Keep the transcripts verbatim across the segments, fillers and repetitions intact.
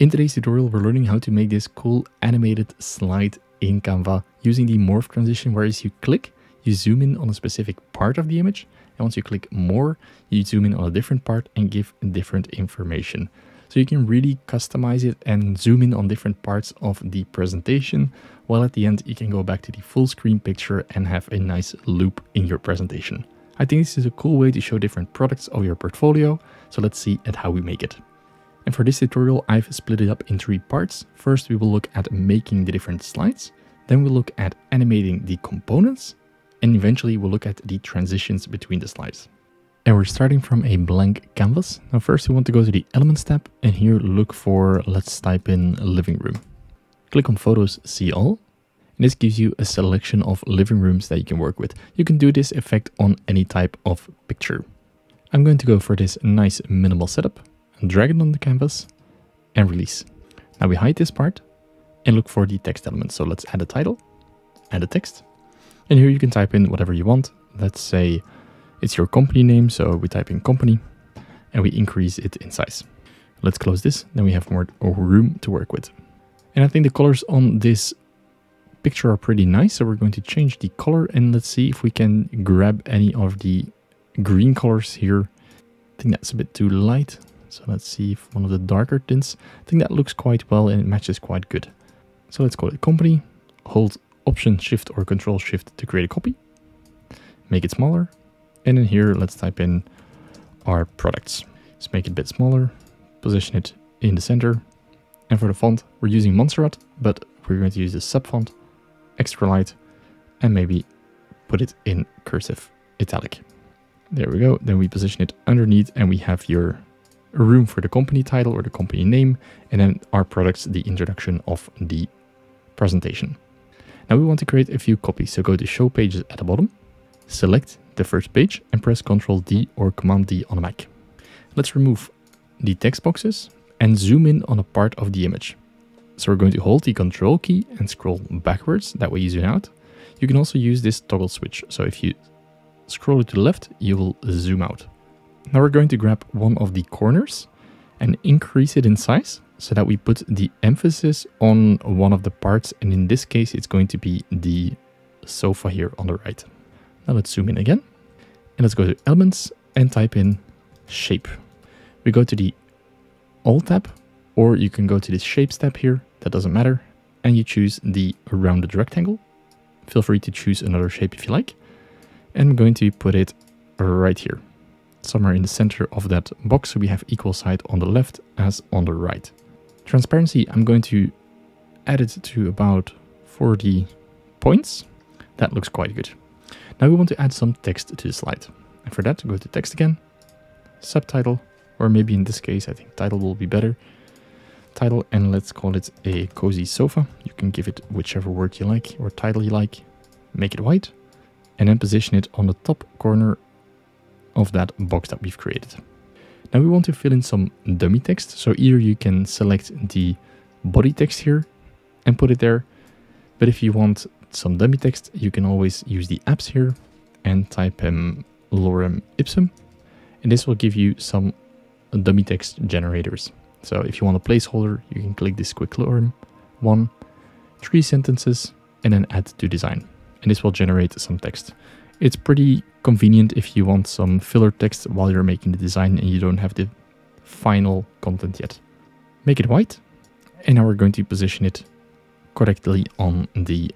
In today's tutorial, we're learning how to make this cool animated slide in Canva using the morph transition, whereas you click, you zoom in on a specific part of the image. And once you click more, you zoom in on a different part and give different information. So you can really customize it and zoom in on different parts of the presentation, while at the end, you can go back to the full screen picture and have a nice loop in your presentation. I think this is a cool way to show different products of your portfolio. So let's see at how we make it. And for this tutorial, I've split it up in three parts. First, we will look at making the different slides. Then we'll look at animating the components. And eventually we'll look at the transitions between the slides. And we're starting from a blank canvas. Now first we want to go to the Elements tab and here look for, let's type in living room. Click on Photos, See All. And this gives you a selection of living rooms that you can work with. You can do this effect on any type of picture. I'm going to go for this nice minimal setup. Drag it on the canvas and release. Now we hide this part and look for the text element. So let's add a title, add a text. And here you can type in whatever you want. Let's say it's your company name. So we type in company and we increase it in size. Let's close this. Then we have more room to work with. And I think the colors on this picture are pretty nice. So we're going to change the color and let's see if we can grab any of the green colors here. I think that's a bit too light. So let's see if one of the darker tints, I think that looks quite well and it matches quite good. So let's call it company, hold option shift or control shift to create a copy, make it smaller. And in here, let's type in our products. Let's make it a bit smaller, position it in the center. And for the font, we're using Montserrat, but we're going to use the sub font, extra light, and maybe put it in cursive italic. There we go. Then we position it underneath and we have your room for the company title or the company name, and then our products, the introduction of the presentation. Now we want to create a few copies. So go to Show Pages at the bottom, select the first page and press Ctrl D or Command D on the Mac. Let's remove the text boxes and zoom in on a part of the image. So we're going to hold the Control key and scroll backwards. That way you zoom out. You can also use this toggle switch. So if you scroll to the left, you will zoom out. Now we're going to grab one of the corners and increase it in size so that we put the emphasis on one of the parts. And in this case, it's going to be the sofa here on the right. Now let's zoom in again and let's go to Elements and type in Shape. We go to the All tab, or you can go to this Shapes tab here. That doesn't matter. And you choose the rounded rectangle. Feel free to choose another shape if you like. And I'm going to put it right here, somewhere in the center of that box. So we have equal side on the left as on the right. Transparency, I'm going to add it to about forty points. That looks quite good. Now we want to add some text to the slide. And for that, go to text again, subtitle, or maybe in this case, I think title will be better. Title, and let's call it a cozy sofa. You can give it whichever word you like or title you like. Make it white and then position it on the top corner of that box that we've created. Now we want to fill in some dummy text. So either you can select the body text here and put it there. But if you want some dummy text, you can always use the apps here and type um, lorem ipsum. And this will give you some dummy text generators. So if you want a placeholder, you can click this quick lorem one, three sentences, and then add to design. And this will generate some text. It's pretty convenient if you want some filler text while you're making the design and you don't have the final content yet. Make it white. And now we're going to position it correctly on the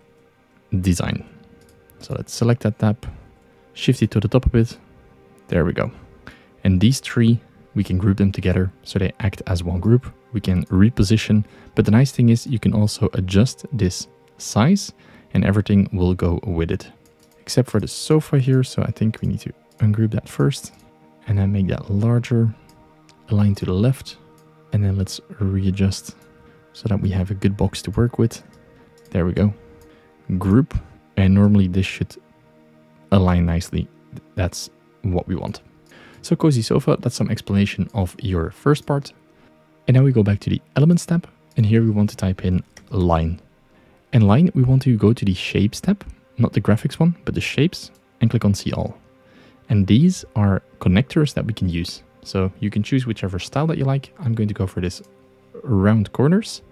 design. So let's select that tab, shift it to the top a bit. There we go. And these three, we can group them together so they act as one group. We can reposition. But the nice thing is you can also adjust this size and everything will go with it, except for the sofa here. So I think we need to ungroup that first and then make that larger, align to the left, and then let's readjust so that we have a good box to work with. There we go. Group. And normally this should align nicely. That's what we want. So cozy sofa, that's some explanation of your first part. And now we go back to the Elements tab and here we want to type in line. And line, we want to go to the Shapes tab, not the graphics one, but the shapes, and click on See All. And these are connectors that we can use. So you can choose whichever style that you like. I'm going to go for this round corners.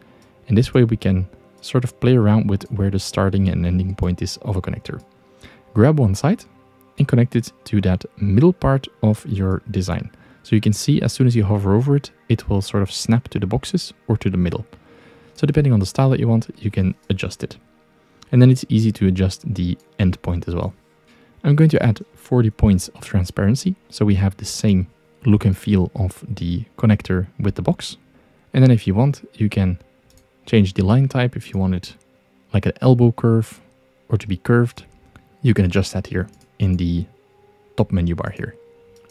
And this way we can sort of play around with where the starting and ending point is of a connector. Grab one side and connect it to that middle part of your design. So you can see as soon as you hover over it, it will sort of snap to the boxes or to the middle. So depending on the style that you want, you can adjust it. And then it's easy to adjust the end point as well. I'm going to add forty points of transparency. So we have the same look and feel of the connector with the box. And then if you want, you can change the line type. If you want it like an elbow curve or to be curved, you can adjust that here in the top menu bar here.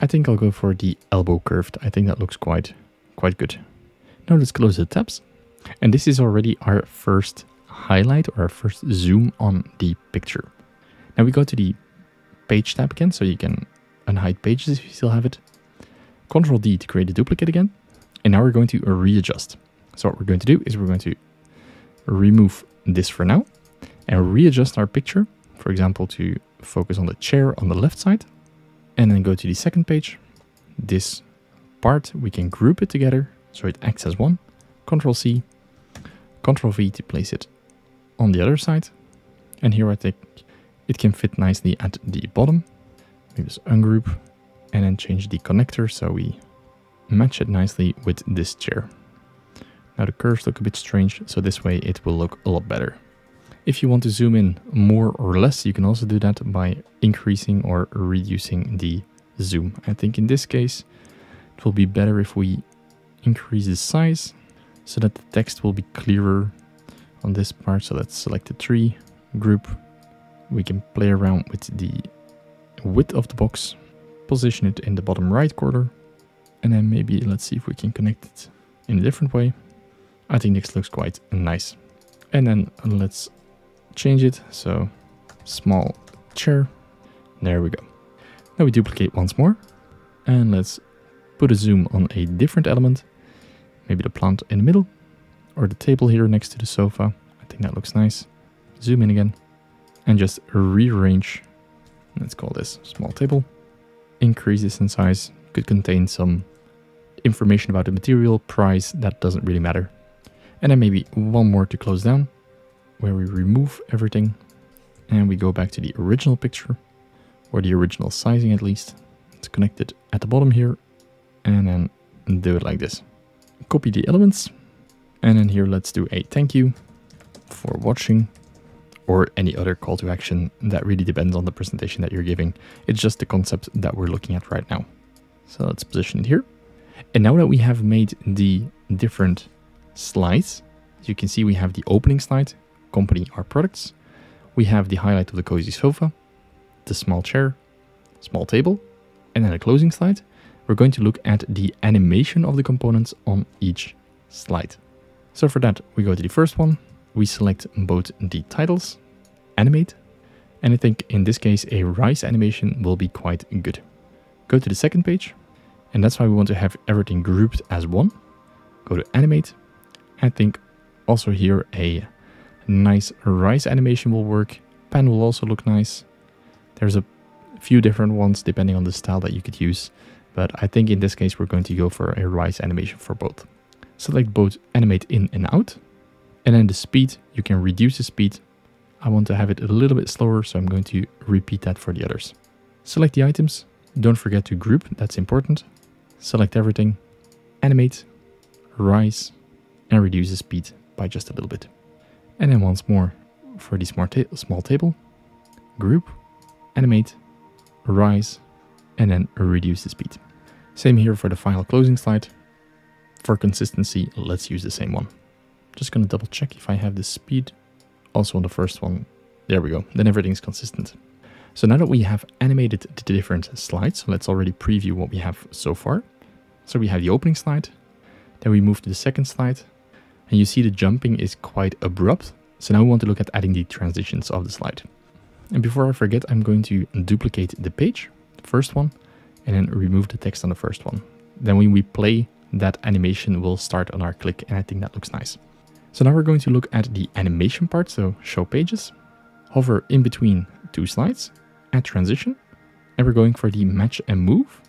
I think I'll go for the elbow curved. I think that looks quite, quite good. Now let's close the tabs. And this is already our first highlight or our first zoom on the picture. Now we go to the page tab again, so you can unhide pages if you still have it. Control D to create a duplicate again. And now we're going to readjust. So what we're going to do is we're going to remove this for now and readjust our picture. For example, to focus on the chair on the left side. And then go to the second page. This part, we can group it together so it acts as one. Control C, Control V to place it on the other side. And here I think it can fit nicely at the bottom. Maybe just ungroup and then change the connector so we match it nicely with this chair. Now the curves look a bit strange, so this way it will look a lot better. If you want to zoom in more or less, you can also do that by increasing or reducing the zoom. I think in this case, it will be better if we increase the size so that the text will be clearer on this part. So let's select the tree group. We can play around with the width of the box, position it in the bottom right corner, and then maybe let's see if we can connect it in a different way. I think this looks quite nice. And then let's change it, so small chair. There we go. Now we duplicate once more and let's put a zoom on a different element, maybe the plant in the middle or the table here next to the sofa. I think that looks nice. Zoom in again and just rearrange. Let's call this small table. Increase this in size. Could contain some information about the material, price, that doesn't really matter. And then maybe one more to close down, where we remove everything and we go back to the original picture, or the original sizing at least. It's connected at the bottom here and then do it like this. Copy the elements and then here let's do a thank you for watching or any other call to action. That really depends on the presentation that you're giving. It's just the concept that we're looking at right now. So let's position it here. And now that we have made the different slides, as you can see, we have the opening slide, company or products. We have the highlight of the cozy sofa, the small chair, small table, and then a closing slide. We're going to look at the animation of the components on each slide. So for that, we go to the first one. We select both the titles, animate, and I think in this case, a rice animation will be quite good. Go to the second page, and that's why we want to have everything grouped as one. Go to animate. I think also here a nice rice animation will work. Pen will also look nice. There's a few different ones depending on the style that you could use, but I think in this case we're going to go for a rice animation for both. Select both animate in and out, and then the speed, you can reduce the speed. I want to have it a little bit slower, so I'm going to repeat that for the others. Select the items, don't forget to group, that's important. Select everything, animate, rice, and reduce the speed by just a little bit. And then once more for the smart ta small table, group, animate, rise, and then reduce the speed. Same here for the final closing slide. For consistency, let's use the same one. Just gonna double check if I have the speed also on the first one. There we go, then everything's consistent. So now that we have animated the different slides, let's already preview what we have so far. So we have the opening slide, then we move to the second slide, and you see the jumping is quite abrupt. So now we want to look at adding the transitions of the slide. And before I forget, I'm going to duplicate the page, the first one, and then remove the text on the first one. Then when we play, that animation will start on our click, and I think that looks nice. So now we're going to look at the animation part, so show pages, hover in between two slides, add transition, and we're going for the match and move,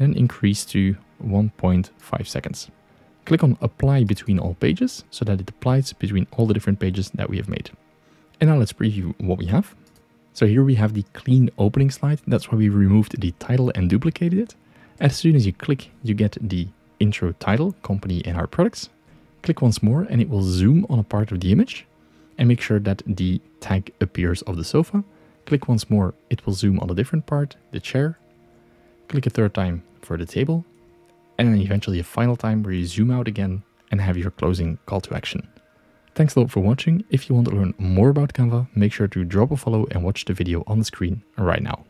and increase to one point five seconds. Click on Apply Between All Pages so that it applies between all the different pages that we have made. And now let's preview what we have. So here we have the clean opening slide. That's why we removed the title and duplicated it. As soon as you click, you get the intro title, company and our products. Click once more and it will zoom on a part of the image and make sure that the tag appears of the sofa. Click once more, it will zoom on a different part, the chair. Click a third time for the table. And then eventually a final time where you zoom out again and have your closing call to action. Thanks a lot for watching. If you want to learn more about Canva, make sure to drop a follow and watch the video on the screen right now.